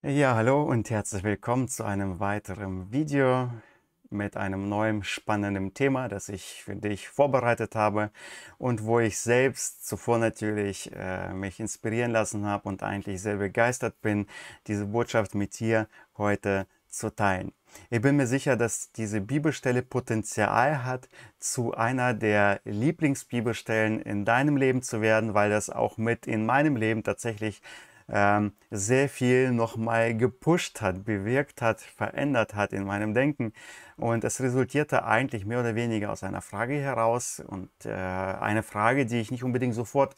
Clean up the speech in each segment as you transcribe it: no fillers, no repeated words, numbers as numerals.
Ja, hallo und herzlich willkommen zu einem weiteren Video mit einem neuen spannenden Thema, das ich für dich vorbereitet habe und wo ich selbst zuvor natürlich mich inspirieren lassen habe und eigentlich sehr begeistert bin, diese Botschaft mit dir heute zu teilen. Ich bin mir sicher, dass diese Bibelstelle Potenzial hat, zu einer der Lieblingsbibelstellen in deinem Leben zu werden, weil das auch mit in meinem Leben tatsächlich sehr viel nochmal gepusht hat, bewirkt hat, verändert hat in meinem Denken. Und es resultierte eigentlich mehr oder weniger aus einer Frage heraus und eine Frage, die ich nicht unbedingt sofort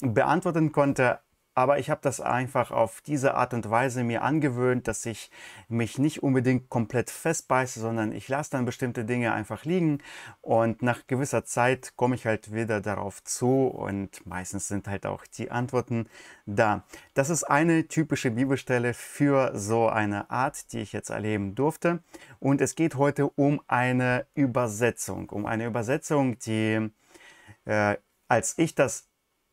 beantworten konnte. Aber ich habe das einfach auf diese Art und Weise mir angewöhnt, dass ich mich nicht unbedingt komplett festbeiße, sondern ich lasse dann bestimmte Dinge einfach liegen und nach gewisser Zeit komme ich halt wieder darauf zu und meistens sind halt auch die Antworten da. Das ist eine typische Bibelstelle für so eine Art, die ich jetzt erleben durfte. Und es geht heute um eine Übersetzung. Um eine Übersetzung, die, als ich das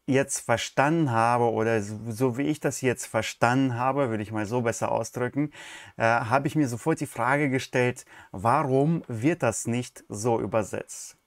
jetzt verstanden habe oder so wie ich das jetzt verstanden habe, würde ich mal so besser ausdrücken, habe ich mir sofort die Frage gestellt, warum wird das nicht so übersetzt?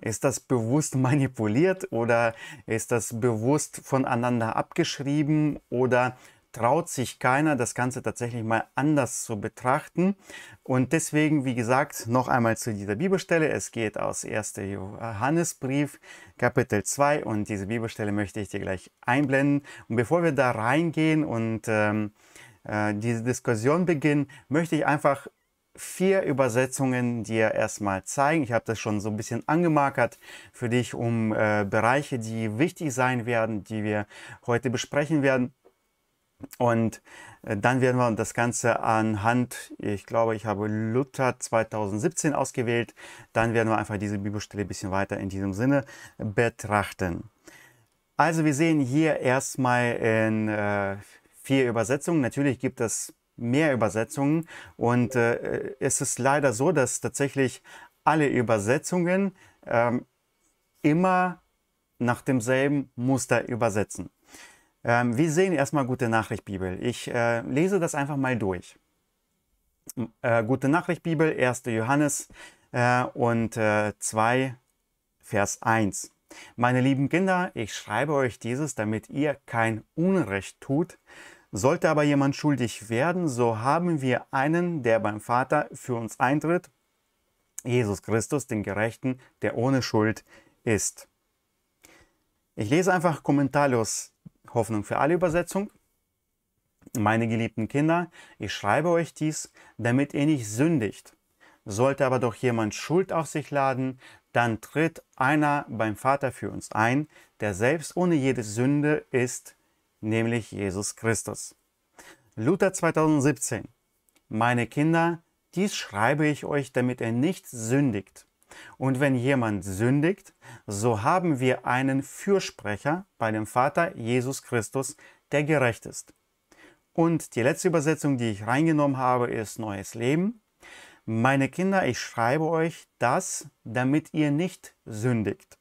Ist das bewusst manipuliert oder ist das bewusst voneinander abgeschrieben oder traut sich keiner, das Ganze tatsächlich mal anders zu betrachten? Und deswegen, wie gesagt, noch einmal zu dieser Bibelstelle. Es geht aus 1. Johannesbrief, Kapitel 2 und diese Bibelstelle möchte ich dir gleich einblenden. Und bevor wir da reingehen und diese Diskussion beginnen, möchte ich einfach 4 Übersetzungen dir erstmal zeigen. Ich habe das schon so ein bisschen angemarkert für dich, um Bereiche, die wichtig sein werden, die wir heute besprechen werden. Und dann werden wir das Ganze anhand, ich glaube, ich habe Luther 2017 ausgewählt, dann werden wir einfach diese Bibelstelle ein bisschen weiter in diesem Sinne betrachten. Also wir sehen hier erstmal in 4 Übersetzungen, natürlich gibt es mehr Übersetzungen und es ist leider so, dass tatsächlich alle Übersetzungen immer nach demselben Muster übersetzen. Wir sehen erstmal Gute Nachricht Bibel. Ich lese das einfach mal durch. Gute Nachricht Bibel, 1. Johannes 2, Vers 1. Meine lieben Kinder, ich schreibe euch dieses, damit ihr kein Unrecht tut. Sollte aber jemand schuldig werden, so haben wir einen, der beim Vater für uns eintritt, Jesus Christus, den Gerechten, der ohne Schuld ist. Ich lese einfach kommentarlos Hoffnung für alle Übersetzung. Meine geliebten Kinder, ich schreibe euch dies, damit ihr nicht sündigt. Sollte aber doch jemand Schuld auf sich laden, dann tritt einer beim Vater für uns ein, der selbst ohne jede Sünde ist, nämlich Jesus Christus. Luther 2017. Meine Kinder, dies schreibe ich euch, damit ihr nicht sündigt. Und wenn jemand sündigt, so haben wir einen Fürsprecher bei dem Vater, Jesus Christus, der gerecht ist. Und die letzte Übersetzung, die ich reingenommen habe, ist Neues Leben. Meine Kinder, ich schreibe euch das, damit ihr nicht sündigt.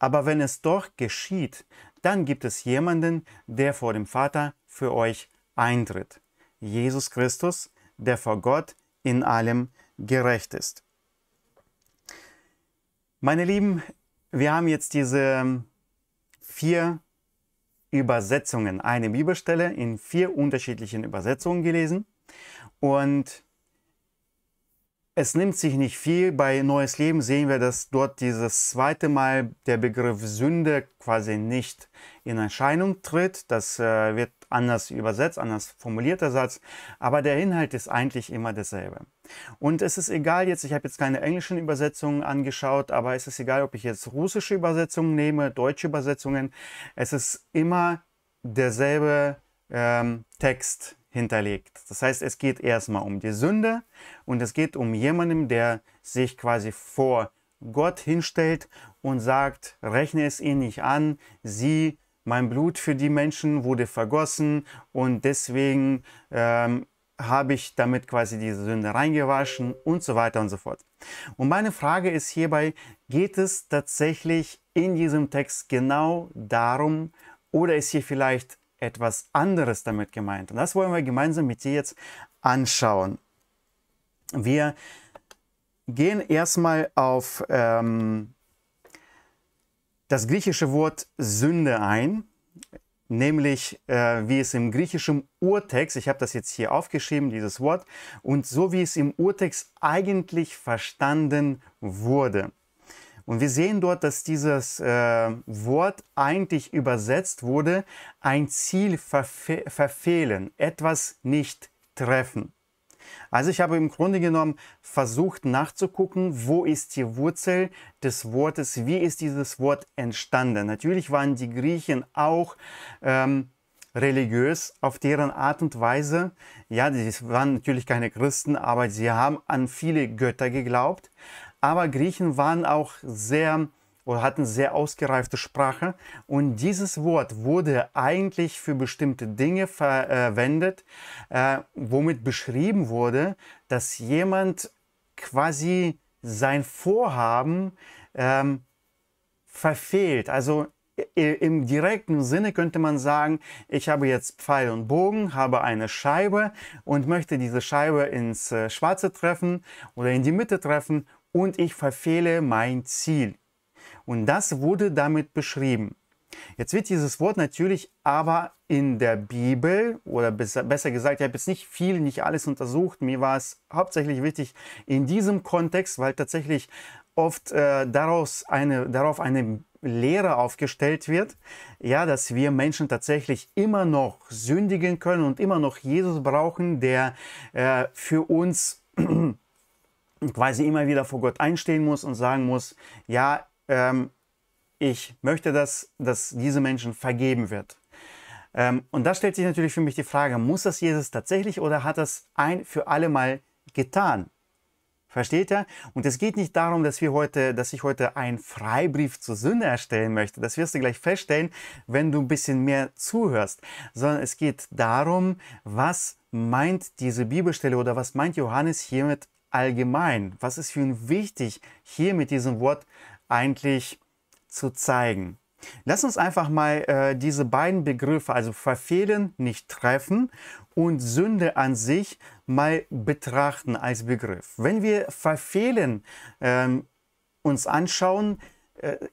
Aber wenn es doch geschieht, dann gibt es jemanden, der vor dem Vater für euch eintritt. Jesus Christus, der vor Gott in allem gerecht ist. Meine Lieben, wir haben jetzt diese 4 Übersetzungen, eine Bibelstelle in 4 unterschiedlichen Übersetzungen gelesen und es nimmt sich nicht viel. Bei Neues Leben sehen wir, dass dort dieses zweite Mal der Begriff Sünde quasi nicht in Erscheinung tritt. Das wird anders übersetzt, anders formuliert der Satz, aber der Inhalt ist eigentlich immer dasselbe. Und es ist egal jetzt, ich habe jetzt keine englischen Übersetzungen angeschaut, aber es ist egal, ob ich jetzt russische Übersetzungen nehme, deutsche Übersetzungen, es ist immer derselbe Text hinterlegt. Das heißt, es geht erstmal um die Sünde und es geht um jemanden, der sich quasi vor Gott hinstellt und sagt, rechne es ihnen nicht an, sie, mein Blut für die Menschen wurde vergossen und deswegen habe ich damit quasi diese Sünde reingewaschen und so weiter und so fort. Und meine Frage ist hierbei, geht es tatsächlich in diesem Text genau darum oder ist hier vielleicht etwas anderes damit gemeint? Und das wollen wir gemeinsam mit dir jetzt anschauen. Wir gehen erstmal auf das griechische Wort Sünde ein, nämlich wie es im griechischen Urtext, ich habe das jetzt hier aufgeschrieben, dieses Wort, und so wie es im Urtext eigentlich verstanden wurde. Und wir sehen dort, dass dieses Wort eigentlich übersetzt wurde, ein Ziel verfehlen, etwas nicht treffen. Also ich habe im Grunde genommen versucht nachzugucken, wo ist die Wurzel des Wortes, wie ist dieses Wort entstanden. Natürlich waren die Griechen auch religiös auf deren Art und Weise. Ja, die waren natürlich keine Christen, aber sie haben an viele Götter geglaubt. Aber Griechen waren auch sehr oder hatten sehr ausgereifte Sprache. Und dieses Wort wurde eigentlich für bestimmte Dinge verwendet, womit beschrieben wurde, dass jemand quasi sein Vorhaben verfehlt. Also im direkten Sinne könnte man sagen, ich habe jetzt Pfeil und Bogen, habe eine Scheibe und möchte diese Scheibe ins Schwarze treffen oder in die Mitte treffen und ich verfehle mein Ziel. Und das wurde damit beschrieben. Jetzt wird dieses Wort natürlich aber in der Bibel, oder besser gesagt, ich habe jetzt nicht alles untersucht, mir war es hauptsächlich wichtig in diesem Kontext, weil tatsächlich oft darauf eine Lehre aufgestellt wird, ja, dass wir Menschen tatsächlich immer noch sündigen können und immer noch Jesus brauchen, der für uns quasi immer wieder vor Gott einstehen muss und sagen muss, ja, ich möchte, dass diese Menschen vergeben wird. Und da stellt sich natürlich für mich die Frage, muss das Jesus tatsächlich oder hat das ein für alle Mal getan? Versteht ihr? Und es geht nicht darum, dass ich heute einen Freibrief zur Sünde erstellen möchte. Das wirst du gleich feststellen, wenn du ein bisschen mehr zuhörst. Sondern es geht darum, was meint diese Bibelstelle oder was meint Johannes hiermit allgemein? Was ist für ihn wichtig, hier mit diesem Wort eigentlich zu zeigen? Lass uns einfach mal diese beiden Begriffe, also verfehlen, nicht treffen und Sünde an sich mal betrachten als Begriff. Wenn wir verfehlen uns anschauen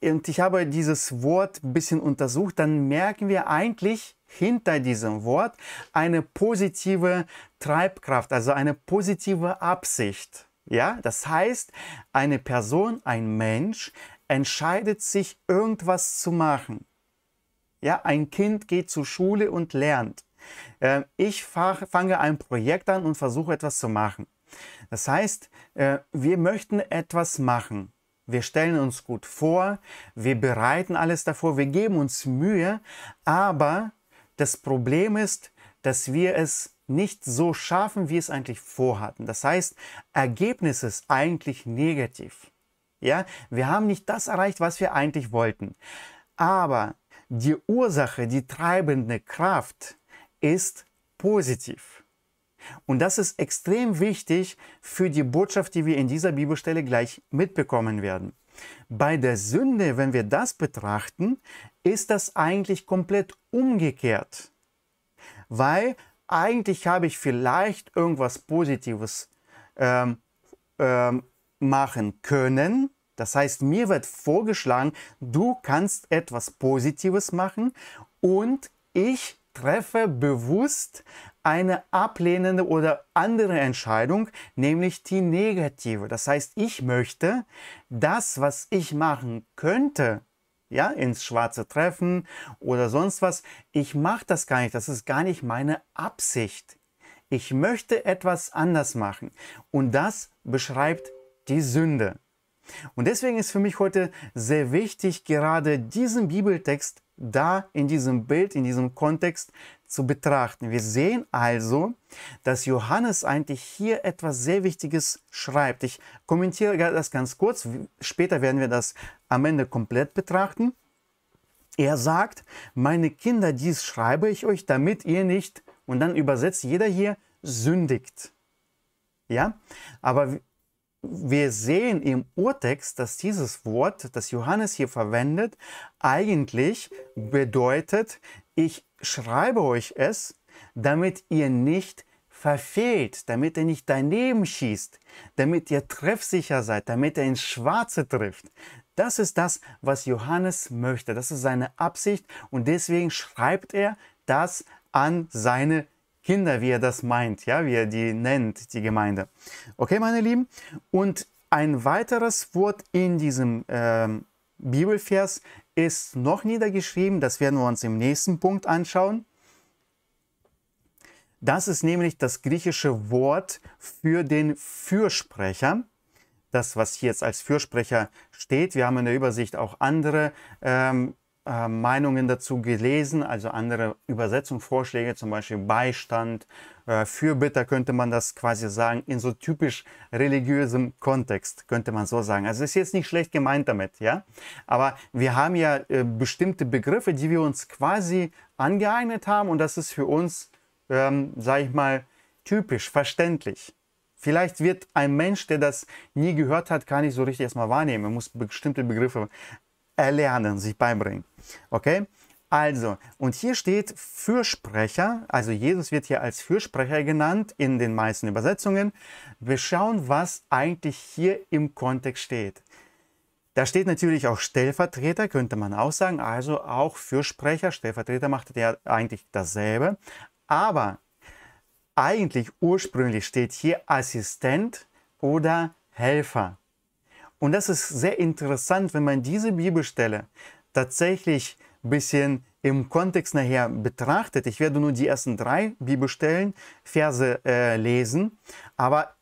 und ich habe dieses Wort ein bisschen untersucht, dann merken wir eigentlich hinter diesem Wort eine positive Treibkraft, also eine positive Absicht. Ja, das heißt, eine Person, ein Mensch entscheidet sich, irgendwas zu machen. Ja, ein Kind geht zur Schule und lernt. Ich fange ein Projekt an und versuche etwas zu machen. Das heißt, wir möchten etwas machen. Wir stellen uns gut vor, wir bereiten alles davor, wir geben uns Mühe, aber das Problem ist, dass wir es nicht so schaffen, wie es eigentlich vorhatten. Das heißt, Ergebnis ist eigentlich negativ. Ja, wir haben nicht das erreicht, was wir eigentlich wollten. Aber die Ursache, die treibende Kraft ist positiv. Und das ist extrem wichtig für die Botschaft, die wir in dieser Bibelstelle gleich mitbekommen werden. Bei der Sünde, wenn wir das betrachten, ist das eigentlich komplett umgekehrt. Weil eigentlich habe ich vielleicht irgendwas Positives machen können. Das heißt, mir wird vorgeschlagen, du kannst etwas Positives machen und ich treffe bewusst eine ablehnende oder andere Entscheidung, nämlich die negative. Das heißt, ich möchte das, was ich machen könnte, ja, ins Schwarze treffen oder sonst was. Ich mache das gar nicht. Das ist gar nicht meine Absicht. Ich möchte etwas anders machen. Und das beschreibt die Sünde. Und deswegen ist für mich heute sehr wichtig, gerade diesen Bibeltext da in diesem Bild, in diesem Kontext zu betrachten. Wir sehen also, dass Johannes eigentlich hier etwas sehr Wichtiges schreibt. Ich kommentiere das ganz kurz, später werden wir das am Ende komplett betrachten. Er sagt, meine Kinder, dies schreibe ich euch, damit ihr nicht, und dann übersetzt jeder hier, sündigt. Ja, aber wir sehen im Urtext, dass dieses Wort, das Johannes hier verwendet, eigentlich bedeutet, ich schreibe euch es, damit ihr nicht verfehlt, damit ihr nicht daneben schießt, damit ihr treffsicher seid, damit ihr ins Schwarze trifft. Das ist das, was Johannes möchte. Das ist seine Absicht und deswegen schreibt er das an seine Kinder, wie er das meint, ja, wie er die nennt, die Gemeinde. Okay, meine Lieben? Und ein weiteres Wort in diesem Bibelvers ist noch niedergeschrieben. Das werden wir uns im nächsten Punkt anschauen. Das ist nämlich das griechische Wort für den Fürsprecher. Das, was hier jetzt als Fürsprecher steht. Wir haben in der Übersicht auch andere Meinungen dazu gelesen, also andere Übersetzungsvorschläge, zum Beispiel Beistand, Fürbitter könnte man das quasi sagen, in so typisch religiösem Kontext, könnte man so sagen. Also ist jetzt nicht schlecht gemeint damit, ja? Aber wir haben ja bestimmte Begriffe, die wir uns quasi angeeignet haben und das ist für uns sage ich mal, typisch, verständlich. Vielleicht wird ein Mensch, der das nie gehört hat, gar nicht so richtig erstmal wahrnehmen. Er muss bestimmte Begriffe erlernen, sich beibringen. Okay? Also, und hier steht Fürsprecher, also Jesus wird hier als Fürsprecher genannt in den meisten Übersetzungen. Wir schauen, was eigentlich hier im Kontext steht. Da steht natürlich auch Stellvertreter, könnte man auch sagen, also auch Fürsprecher, Stellvertreter macht ja eigentlich dasselbe. Aber eigentlich ursprünglich steht hier Assistent oder Helfer. Und das ist sehr interessant, wenn man diese Bibelstelle tatsächlich ein bisschen im Kontext nachher betrachtet. Ich werde nur die ersten drei Bibelstellen, Verse lesen. Aber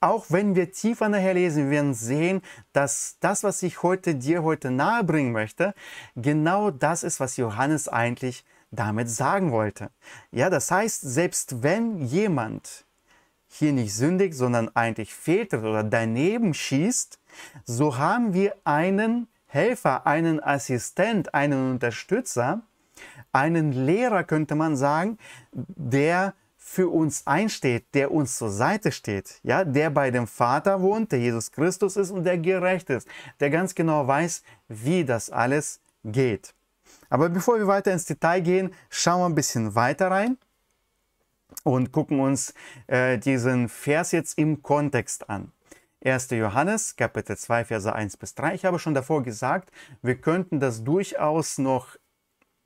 auch wenn wir tiefer nachher lesen, wir werden sehen, dass das, was ich heute dir heute nahebringen möchte, genau das ist, was Johannes eigentlich damit sagen wollte. Ja, das heißt, selbst wenn jemand hier nicht sündigt, sondern eigentlich fehltritt oder daneben schießt, so haben wir einen Helfer, einen Assistent, einen Unterstützer, einen Lehrer, könnte man sagen, der für uns einsteht, der uns zur Seite steht, ja, der bei dem Vater wohnt, der Jesus Christus ist und der gerecht ist, der ganz genau weiß, wie das alles geht. Aber bevor wir weiter ins Detail gehen, schauen wir ein bisschen weiter rein und gucken uns diesen Vers jetzt im Kontext an. 1. Johannes, Kapitel 2, Verse 1-3. Ich habe schon davor gesagt, wir könnten das durchaus noch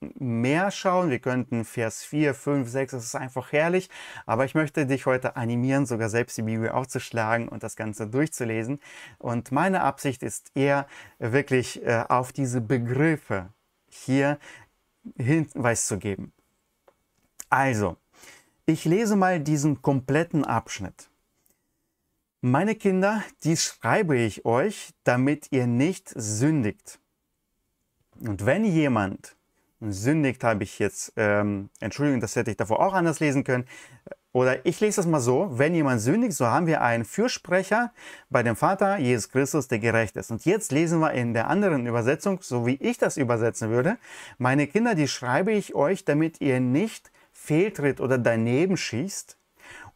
mehr schauen. Wir könnten Vers 4, 5, 6, das ist einfach herrlich. Aber ich möchte dich heute animieren, sogar selbst die Bibel aufzuschlagen und das Ganze durchzulesen. Und meine Absicht ist eher wirklich auf diese Begriffe hier Hinweis zu geben. Also, ich lese mal diesen kompletten Abschnitt. Meine Kinder, dies schreibe ich euch, damit ihr nicht sündigt. Und wenn jemand sündigt, habe ich jetzt, Entschuldigung, das hätte ich davor auch anders lesen können, oder ich lese das mal so, wenn jemand sündigt, so haben wir einen Fürsprecher bei dem Vater, Jesus Christus, der gerecht ist. Und jetzt lesen wir in der anderen Übersetzung, so wie ich das übersetzen würde, meine Kinder, die schreibe ich euch, damit ihr nicht fehltritt oder daneben schießt.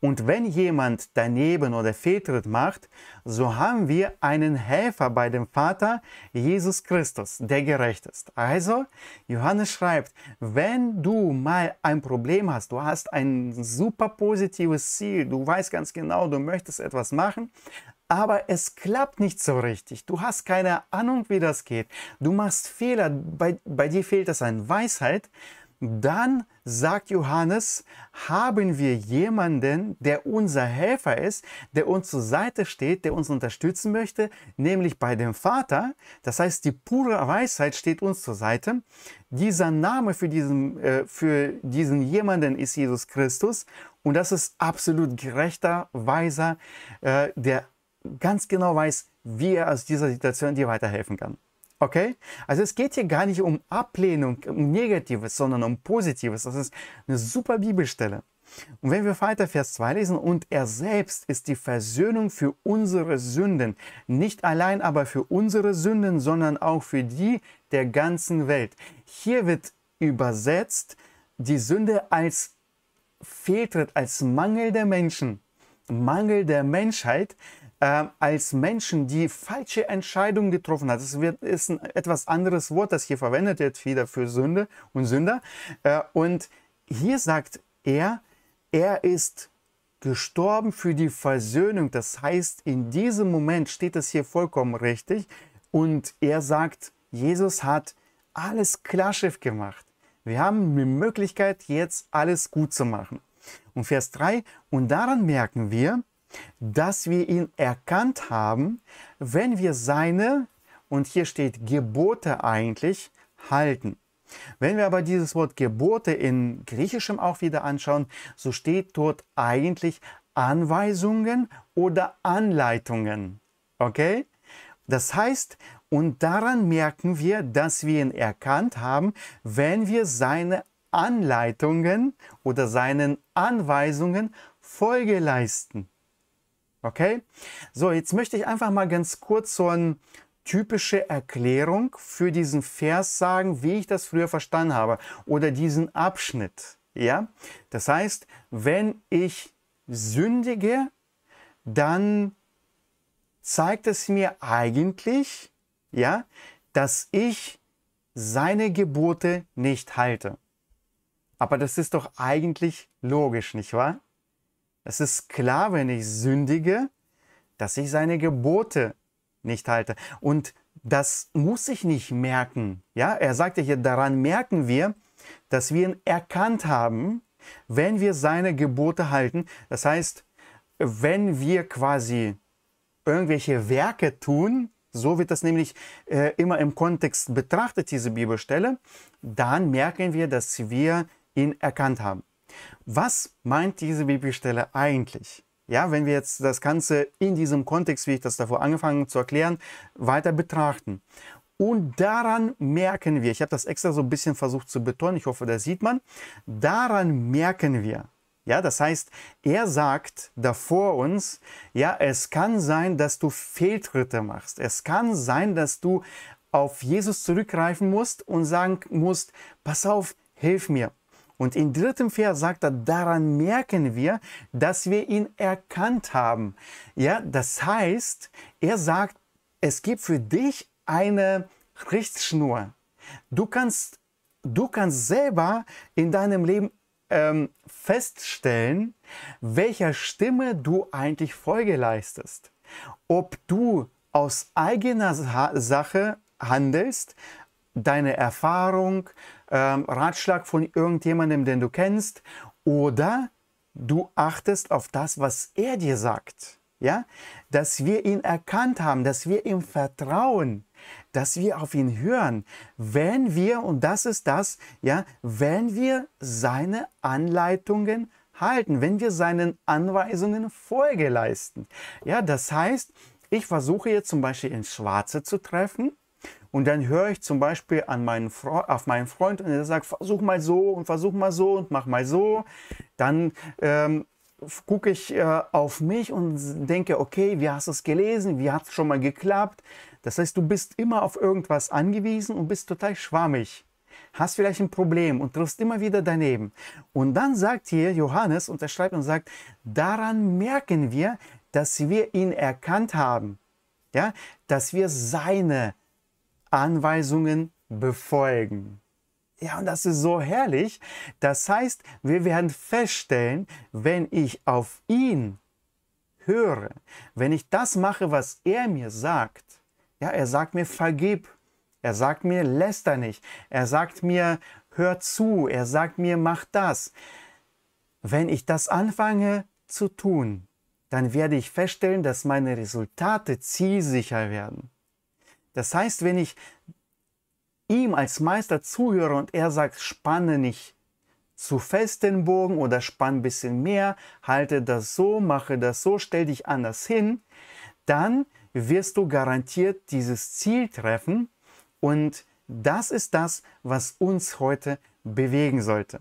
Und wenn jemand daneben oder fehltritt macht, so haben wir einen Helfer bei dem Vater, Jesus Christus, der gerecht ist. Also, Johannes schreibt, wenn du mal ein Problem hast, du hast ein super positives Ziel, du weißt ganz genau, du möchtest etwas machen, aber es klappt nicht so richtig. Du hast keine Ahnung, wie das geht. Du machst Fehler, bei dir fehlt es an Weisheit. Dann, sagt Johannes, haben wir jemanden, der unser Helfer ist, der uns zur Seite steht, der uns unterstützen möchte, nämlich bei dem Vater. Das heißt, die pure Weisheit steht uns zur Seite. Dieser Name für diesen jemanden ist Jesus Christus. Und das ist absolut gerechter, weiser, der ganz genau weiß, wie er aus dieser Situation dir weiterhelfen kann. Okay? Also es geht hier gar nicht um Ablehnung, um Negatives, sondern um Positives. Das ist eine super Bibelstelle. Und wenn wir weiter Vers 2 lesen, und er selbst ist die Versöhnung für unsere Sünden. Nicht allein aber für unsere Sünden, sondern auch für die der ganzen Welt. Hier wird übersetzt die Sünde als Fehltritt, als Mangel der Menschen, Mangel der Menschheit, als Menschen, die falsche Entscheidungen getroffen hat. Es ist ein etwas anderes Wort, das hier verwendet wird, wieder für Sünde und Sünder. Und hier sagt er, er ist gestorben für die Versöhnung. Das heißt, in diesem Moment steht es hier vollkommen richtig. Und er sagt, Jesus hat alles Klarschiff gemacht. Wir haben die Möglichkeit, jetzt alles gut zu machen. Und Vers 3, und daran merken wir, dass wir ihn erkannt haben, wenn wir seine, und hier steht Gebote eigentlich, halten. Wenn wir aber dieses Wort Gebote in Griechischem auch wieder anschauen, so steht dort eigentlich Anweisungen oder Anleitungen. Okay? Das heißt, und daran merken wir, dass wir ihn erkannt haben, wenn wir seine Anleitungen oder seinen Anweisungen Folge leisten. Okay? So, jetzt möchte ich einfach mal ganz kurz so eine typische Erklärung für diesen Vers sagen, wie ich das früher verstanden habe oder diesen Abschnitt. Ja? Das heißt, wenn ich sündige, dann zeigt es mir eigentlich, ja, dass ich seine Gebote nicht halte. Aber das ist doch eigentlich logisch, nicht wahr? Es ist klar, wenn ich sündige, dass ich seine Gebote nicht halte. Und das muss ich nicht merken. Ja? Er sagt ja hier, daran merken wir, dass wir ihn erkannt haben, wenn wir seine Gebote halten. Das heißt, wenn wir quasi irgendwelche Werke tun, so wird das nämlich immer im Kontext betrachtet, diese Bibelstelle, dann merken wir, dass wir ihn erkannt haben. Was meint diese Bibelstelle eigentlich? Ja, wenn wir jetzt das Ganze in diesem Kontext, wie ich das davor angefangen habe zu erklären, weiter betrachten. Und daran merken wir, ich habe das extra so ein bisschen versucht zu betonen, ich hoffe, das sieht man, daran merken wir. Ja, das heißt, er sagt davor uns, ja, es kann sein, dass du Fehltritte machst. Es kann sein, dass du auf Jesus zurückgreifen musst und sagen musst, pass auf, hilf mir. Und im dritten Vers sagt er, daran merken wir, dass wir ihn erkannt haben. Ja, das heißt, er sagt, es gibt für dich eine Richtschnur. Du kannst selber in deinem Leben feststellen, welcher Stimme du eigentlich Folge leistest. Ob du aus eigener Sache handelst, deine Erfahrung, Ratschlag von irgendjemandem, den du kennst, oder du achtest auf das, was er dir sagt. Ja? Dass wir ihn erkannt haben, dass wir ihm vertrauen, dass wir auf ihn hören, wenn wir, und das ist das, ja, wenn wir seine Anleitungen halten, wenn wir seinen Anweisungen Folge leisten. Ja, das heißt, ich versuche jetzt zum Beispiel ins Schwarze zu treffen, und dann höre ich zum Beispiel an auf meinen Freund, und er sagt, versuch mal so und mach mal so. Dann gucke ich auf mich und denke, okay, wie hast du es gelesen, wie hat es schon mal geklappt? Das heißt, du bist immer auf irgendwas angewiesen und bist total schwammig. Hast vielleicht ein Problem und triffst immer wieder daneben. Und dann sagt hier Johannes, und er schreibt und sagt, daran merken wir, dass wir ihn erkannt haben. Ja? Dass wir seine Anweisungen befolgen. Ja, und das ist so herrlich. Das heißt, wir werden feststellen, wenn ich auf ihn höre, wenn ich das mache, was er mir sagt, ja, er sagt mir, vergib, er sagt mir, läster nicht, er sagt mir, hör zu, er sagt mir, mach das. Wenn ich das anfange zu tun, dann werde ich feststellen, dass meine Resultate zielsicher werden. Das heißt, wenn ich ihm als Meister zuhöre und er sagt, spanne nicht zu fest den Bogen oder spann ein bisschen mehr, halte das so, mache das so, stell dich anders hin, dann wirst du garantiert dieses Ziel treffen, und das ist das, was uns heute bewegen sollte.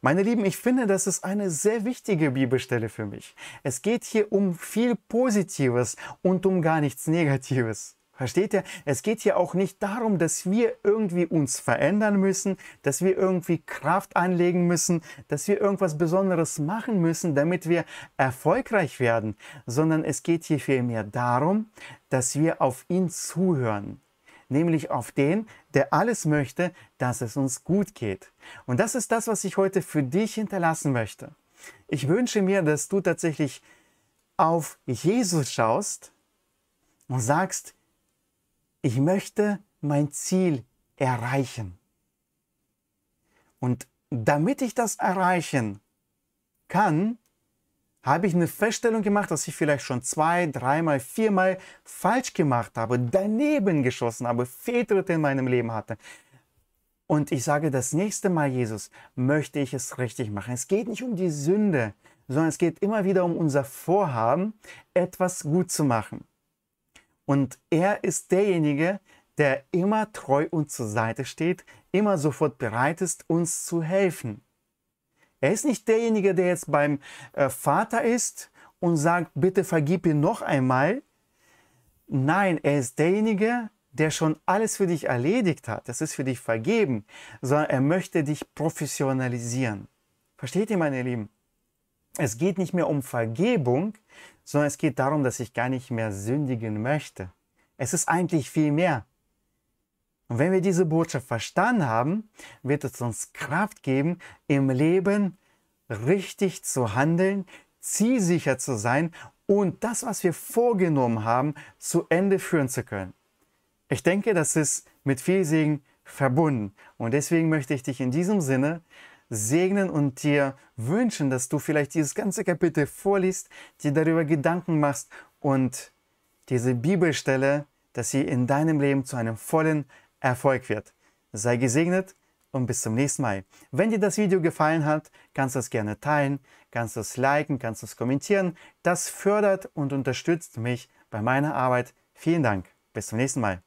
Meine Lieben, ich finde, das ist eine sehr wichtige Bibelstelle für mich. Es geht hier um viel Positives und um gar nichts Negatives. Versteht ihr? Es geht hier auch nicht darum, dass wir irgendwie uns verändern müssen, dass wir irgendwie Kraft anlegen müssen, dass wir irgendwas Besonderes machen müssen, damit wir erfolgreich werden, sondern es geht hier vielmehr darum, dass wir auf ihn zuhören, nämlich auf den, der alles möchte, dass es uns gut geht. Und das ist das, was ich heute für dich hinterlassen möchte. Ich wünsche mir, dass du tatsächlich auf Jesus schaust und sagst, ich möchte mein Ziel erreichen. Und damit ich das erreichen kann, habe ich eine Feststellung gemacht, dass ich vielleicht schon 2, 3, 4 Mal falsch gemacht habe, daneben geschossen habe, Fehltritte in meinem Leben hatte. Und ich sage, das nächste Mal, Jesus, möchte ich es richtig machen. Es geht nicht um die Sünde, sondern es geht immer wieder um unser Vorhaben, etwas gut zu machen. Und er ist derjenige, der immer treu uns zur Seite steht, immer sofort bereit ist, uns zu helfen. Er ist nicht derjenige, der jetzt beim Vater ist und sagt, bitte vergib ihm noch einmal. Nein, er ist derjenige, der schon alles für dich erledigt hat. Das ist für dich vergeben, sondern er möchte dich professionalisieren. Versteht ihr, meine Lieben? Es geht nicht mehr um Vergebung, sondern es geht darum, dass ich gar nicht mehr sündigen möchte. Es ist eigentlich viel mehr. Und wenn wir diese Botschaft verstanden haben, wird es uns Kraft geben, im Leben richtig zu handeln, zielsicher zu sein und das, was wir vorgenommen haben, zu Ende führen zu können. Ich denke, das ist mit viel Segen verbunden. Und deswegen möchte ich dich in diesem Sinne segnen und dir wünschen, dass du vielleicht dieses ganze Kapitel vorliest, dir darüber Gedanken machst und diese Bibelstelle, dass sie in deinem Leben zu einem vollen Erfolg wird. Sei gesegnet und bis zum nächsten Mal. Wenn dir das Video gefallen hat, kannst du es gerne teilen, kannst du es liken, kannst du es kommentieren. Das fördert und unterstützt mich bei meiner Arbeit. Vielen Dank. Bis zum nächsten Mal.